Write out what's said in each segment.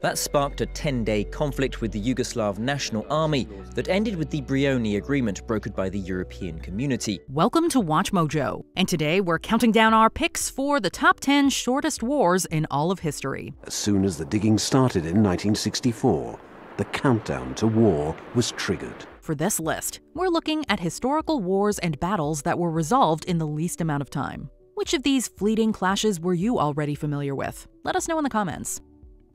That sparked a 10-day conflict with the Yugoslav National Army that ended with the Brioni Agreement brokered by the European Community. Welcome to Watch Mojo, and today we're counting down our picks for the top 10 shortest wars in all of history. As soon as the digging started in 1964, the countdown to war was triggered. For this list, we're looking at historical wars and battles that were resolved in the least amount of time. Which of these fleeting clashes were you already familiar with? Let us know in the comments.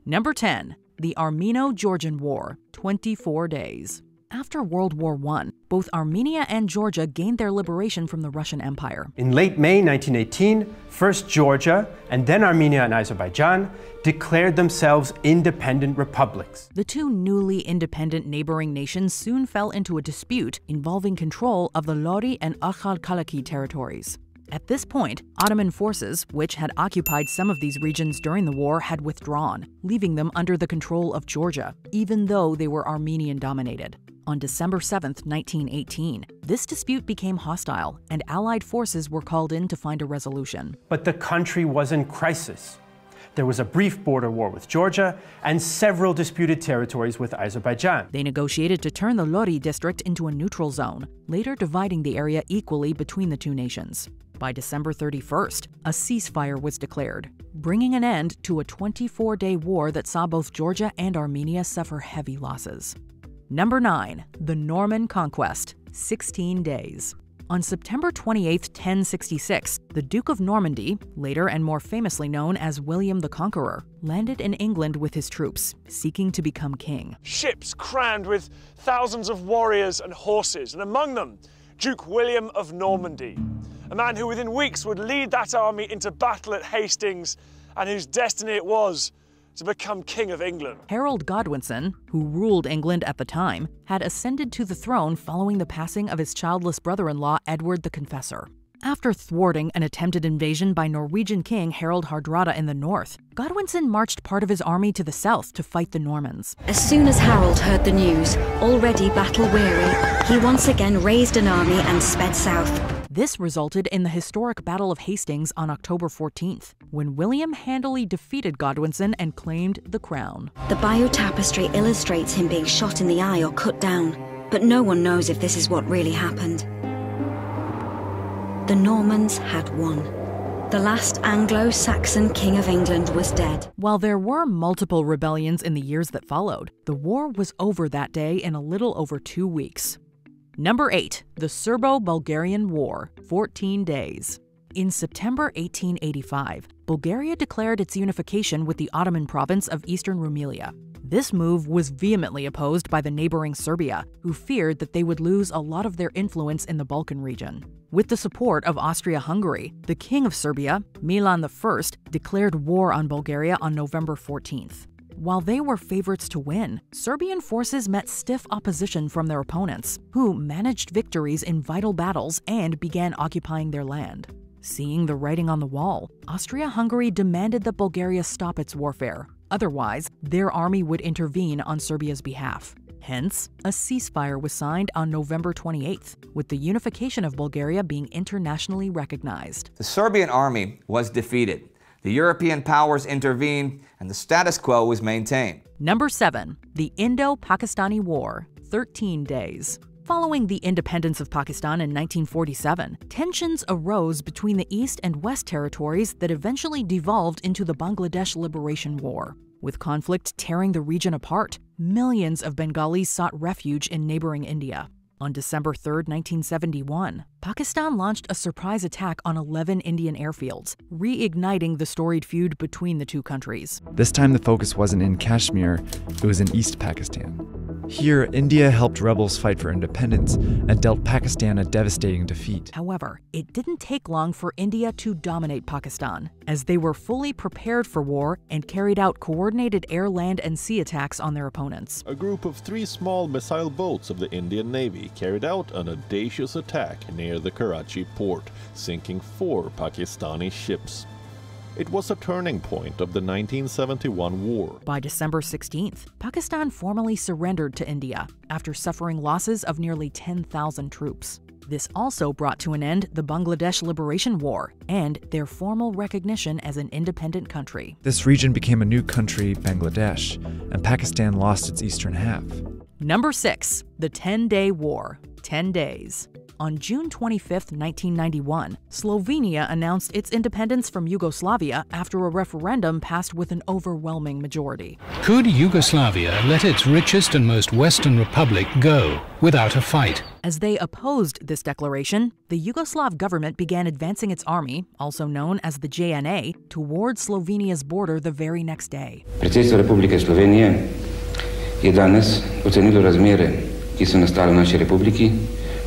Number 10, the Armeno-Georgian War, 24 days. After World War I, both Armenia and Georgia gained their liberation from the Russian Empire. In late May 1918, first Georgia and then Armenia and Azerbaijan declared themselves independent republics. The two newly independent neighboring nations soon fell into a dispute involving control of the Lori and Akhal-Kalaki territories. At this point, Ottoman forces, which had occupied some of these regions during the war, had withdrawn, leaving them under the control of Georgia, even though they were Armenian-dominated. On December 7, 1918, this dispute became hostile, and Allied forces were called in to find a resolution. But the country was in crisis. There was a brief border war with Georgia and several disputed territories with Azerbaijan. They negotiated to turn the Lori district into a neutral zone, later dividing the area equally between the two nations. By December 31st, a ceasefire was declared, bringing an end to a 24-day war that saw both Georgia and Armenia suffer heavy losses. Number 9, the Norman Conquest, 16 days. On September 28, 1066, the Duke of Normandy, later and more famously known as William the Conqueror, landed in England with his troops, seeking to become king. Ships crammed with thousands of warriors and horses, and among them, Duke William of Normandy, a man who within weeks would lead that army into battle at Hastings and whose destiny it was to become King of England. Harold Godwinson, who ruled England at the time, had ascended to the throne following the passing of his childless brother-in-law, Edward the Confessor. After thwarting an attempted invasion by Norwegian King Harald Hardrada in the north, Godwinson marched part of his army to the south to fight the Normans. As soon as Harold heard the news, already battle-weary, he once again raised an army and sped south. This resulted in the historic Battle of Hastings on October 14th, when William handily defeated Godwinson and claimed the crown. The Bayeux Tapestry illustrates him being shot in the eye or cut down, but no one knows if this is what really happened. The Normans had won. The last Anglo-Saxon King of England was dead. While there were multiple rebellions in the years that followed, the war was over that day in a little over 2 weeks. Number 8, the Serbo-Bulgarian War, 14 days. In September 1885, Bulgaria declared its unification with the Ottoman province of Eastern Rumelia. This move was vehemently opposed by the neighboring Serbia, who feared that they would lose a lot of their influence in the Balkan region. With the support of Austria-Hungary, the King of Serbia, Milan I, declared war on Bulgaria on November 14th. While they were favorites to win, Serbian forces met stiff opposition from their opponents, who managed victories in vital battles and began occupying their land. Seeing the writing on the wall, Austria-Hungary demanded that Bulgaria stop its warfare. Otherwise, their army would intervene on Serbia's behalf. Hence, a ceasefire was signed on November 28th, with the unification of Bulgaria being internationally recognized. The Serbian army was defeated. The European powers intervened, and the status quo was maintained. Number 7, the Indo-Pakistani War, 13 days. Following the independence of Pakistan in 1947, tensions arose between the East and West territories that eventually devolved into the Bangladesh Liberation War. With conflict tearing the region apart, millions of Bengalis sought refuge in neighboring India. On December 3, 1971, Pakistan launched a surprise attack on 11 Indian airfields, reigniting the storied feud between the two countries. This time the focus wasn't in Kashmir, it was in East Pakistan. Here, India helped rebels fight for independence and dealt Pakistan a devastating defeat. However, it didn't take long for India to dominate Pakistan, as they were fully prepared for war and carried out coordinated air, land, and sea attacks on their opponents. A group of 3 small missile boats of the Indian Navy carried out an audacious attack near the Karachi port, sinking 4 Pakistani ships. It was a turning point of the 1971 war. By December 16th, Pakistan formally surrendered to India after suffering losses of nearly 10,000 troops. This also brought to an end the Bangladesh Liberation War and their formal recognition as an independent country. This region became a new country, Bangladesh, and Pakistan lost its eastern half. Number 6. The Ten-Day War. 10 days. On June 25, 1991, Slovenia announced its independence from Yugoslavia after a referendum passed with an overwhelming majority. Could Yugoslavia let its richest and most Western republic go without a fight? As they opposed this declaration, the Yugoslav government began advancing its army, also known as the JNA, toward Slovenia's border the very next day. Predsedstvo Republike Slovenije je danes ocenilo razmere, ki so nastale v naši republiki.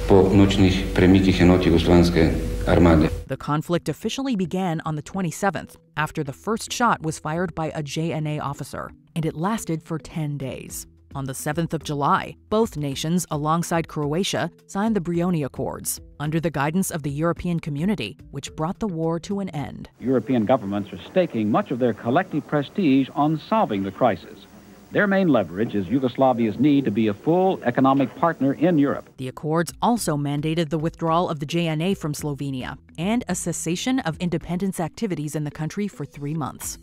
The conflict officially began on the 27th, after the first shot was fired by a JNA officer, and it lasted for 10 days. On the 7th of July, both nations, alongside Croatia, signed the Brioni Accords, under the guidance of the European Community, which brought the war to an end. European governments are staking much of their collective prestige on solving the crisis. Their main leverage is Yugoslavia's need to be a full economic partner in Europe. The accords also mandated the withdrawal of the JNA from Slovenia and a cessation of independence activities in the country for 3 months.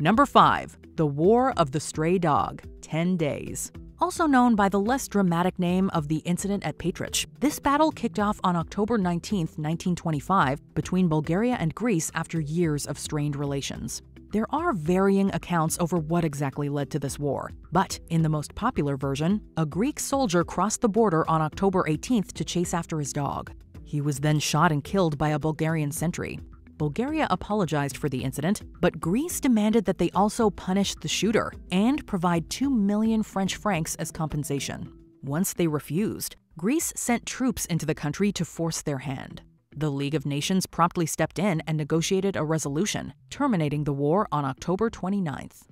Number 5. The War of the Stray Dog. 10 days. Also known by the less dramatic name of the Incident at Petrich, this battle kicked off on October 19, 1925, between Bulgaria and Greece after years of strained relations. There are varying accounts over what exactly led to this war, but in the most popular version, a Greek soldier crossed the border on October 18th to chase after his dog. He was then shot and killed by a Bulgarian sentry. Bulgaria apologized for the incident, but Greece demanded that they also punish the shooter and provide 2 million French francs as compensation. Once they refused, Greece sent troops into the country to force their hand. The League of Nations promptly stepped in and negotiated a resolution, terminating the war on October 29th.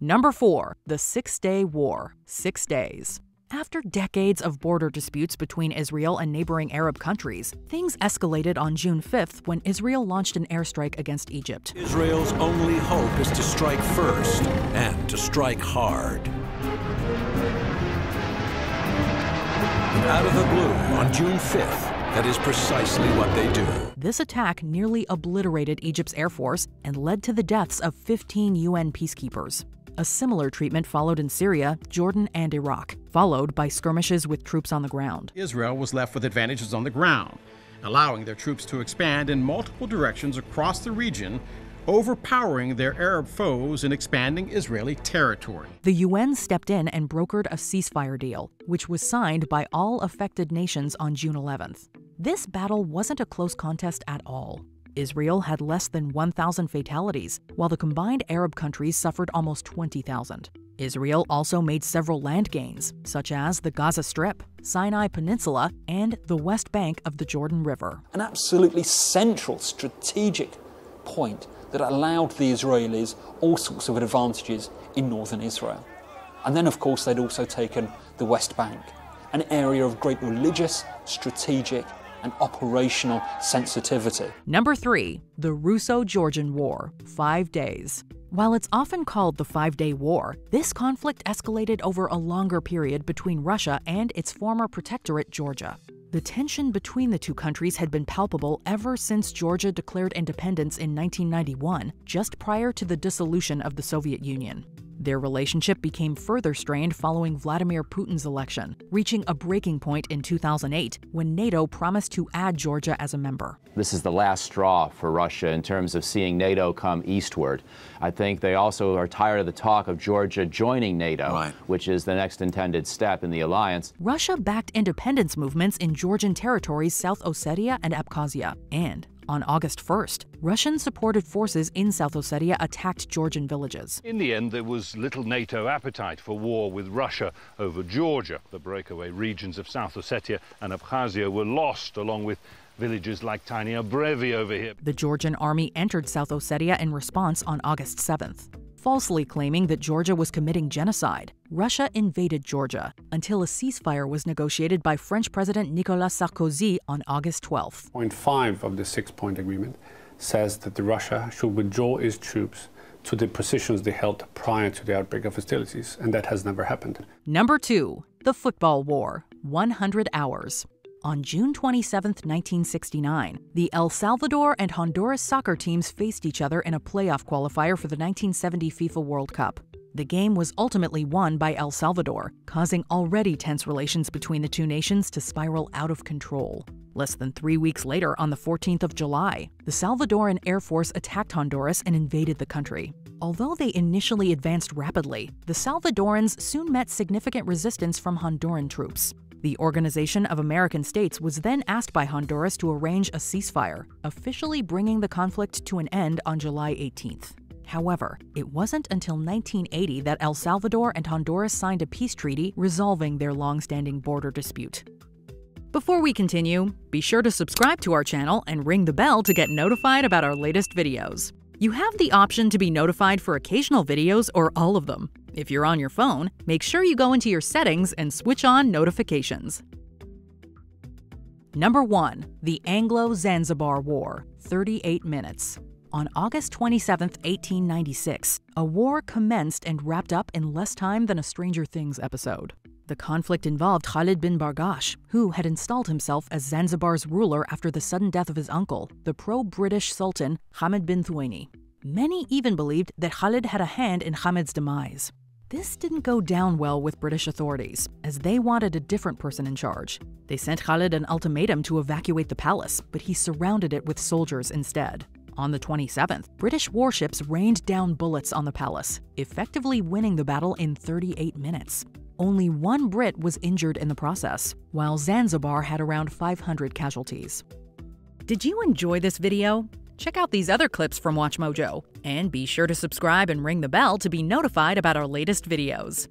Number 4. The Six-Day War. 6 days. After decades of border disputes between Israel and neighboring Arab countries, things escalated on June 5th when Israel launched an airstrike against Egypt. Israel's only hope is to strike first and to strike hard. And out of the blue, on June 5th, that is precisely what they do. This attack nearly obliterated Egypt's air force and led to the deaths of 15 UN peacekeepers. A similar treatment followed in Syria, Jordan, and Iraq, followed by skirmishes with troops on the ground. Israel was left with advantages on the ground, allowing their troops to expand in multiple directions across the region, overpowering their Arab foes and expanding Israeli territory. The UN stepped in and brokered a ceasefire deal, which was signed by all affected nations on June 11th. This battle wasn't a close contest at all. Israel had less than 1,000 fatalities, while the combined Arab countries suffered almost 20,000. Israel also made several land gains, such as the Gaza Strip, Sinai Peninsula, and the west bank of the Jordan River. An absolutely central strategic point that allowed the Israelis all sorts of advantages in northern Israel. And then, of course, they'd also taken the West Bank, an area of great religious, strategic, and operational sensitivity. Number 3. The Russo-Georgian War. 5 days. While it's often called the Five-Day War, this conflict escalated over a longer period between Russia and its former protectorate, Georgia. The tension between the two countries had been palpable ever since Georgia declared independence in 1991, just prior to the dissolution of the Soviet Union. Their relationship became further strained following Vladimir Putin's election, reaching a breaking point in 2008 when NATO promised to add Georgia as a member. This is the last straw for Russia in terms of seeing NATO come eastward. I think they also are tired of the talk of Georgia joining NATO, right, which is the next intended step in the alliance. Russia backed independence movements in Georgian territories, South Ossetia and Abkhazia, and on August 1st, Russian-supported forces in South Ossetia attacked Georgian villages. In the end, there was little NATO appetite for war with Russia over Georgia. The breakaway regions of South Ossetia and Abkhazia were lost, along with villages like Tiny Obrevi over here. The Georgian army entered South Ossetia in response on August 7th. Falsely claiming that Georgia was committing genocide, Russia invaded Georgia until a ceasefire was negotiated by French President Nicolas Sarkozy on August 12th. Point 5 of the six-point agreement says that Russia should withdraw its troops to the positions they held prior to the outbreak of hostilities, and that has never happened. Number 2. The Football War. 100 hours. On June 27, 1969, the El Salvador and Honduras soccer teams faced each other in a playoff qualifier for the 1970 FIFA World Cup. The game was ultimately won by El Salvador, causing already tense relations between the two nations to spiral out of control. Less than 3 weeks later, on the 14th of July, the Salvadoran Air Force attacked Honduras and invaded the country. Although they initially advanced rapidly, the Salvadorans soon met significant resistance from Honduran troops. The Organization of American States was then asked by Honduras to arrange a ceasefire, officially bringing the conflict to an end on July 18th. However, it wasn't until 1980 that El Salvador and Honduras signed a peace treaty resolving their long-standing border dispute. Before we continue, be sure to subscribe to our channel and ring the bell to get notified about our latest videos. You have the option to be notified for occasional videos or all of them. If you're on your phone, make sure you go into your settings and switch on notifications. Number 1. The Anglo-Zanzibar War, 38 minutes. On August 27, 1896, a war commenced and wrapped up in less time than a Stranger Things episode. The conflict involved Khalid bin Barghash, who had installed himself as Zanzibar's ruler after the sudden death of his uncle, the pro-British Sultan Hamid bin Thuwaini. Many even believed that Khalid had a hand in Hamid's demise. This didn't go down well with British authorities, as they wanted a different person in charge. They sent Khalid an ultimatum to evacuate the palace, but he surrounded it with soldiers instead. On the 27th, British warships rained down bullets on the palace, effectively winning the battle in 38 minutes. Only one Brit was injured in the process, while Zanzibar had around 500 casualties. Did you enjoy this video? Check out these other clips from WatchMojo, and be sure to subscribe and ring the bell to be notified about our latest videos.